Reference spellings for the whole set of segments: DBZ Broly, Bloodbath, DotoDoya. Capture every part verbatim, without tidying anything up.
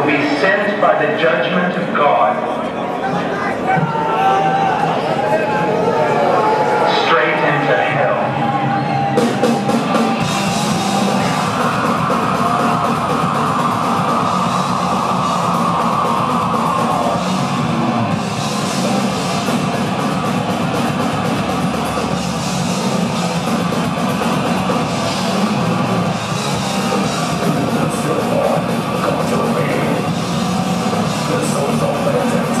will be sent by the judgment of God straight into hell. That's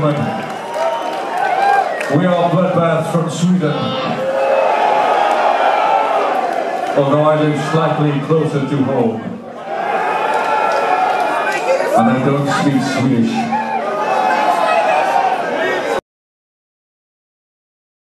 gentlemen, we are Bloodbath from Sweden. Although I live slightly closer to home. And I don't speak Swedish.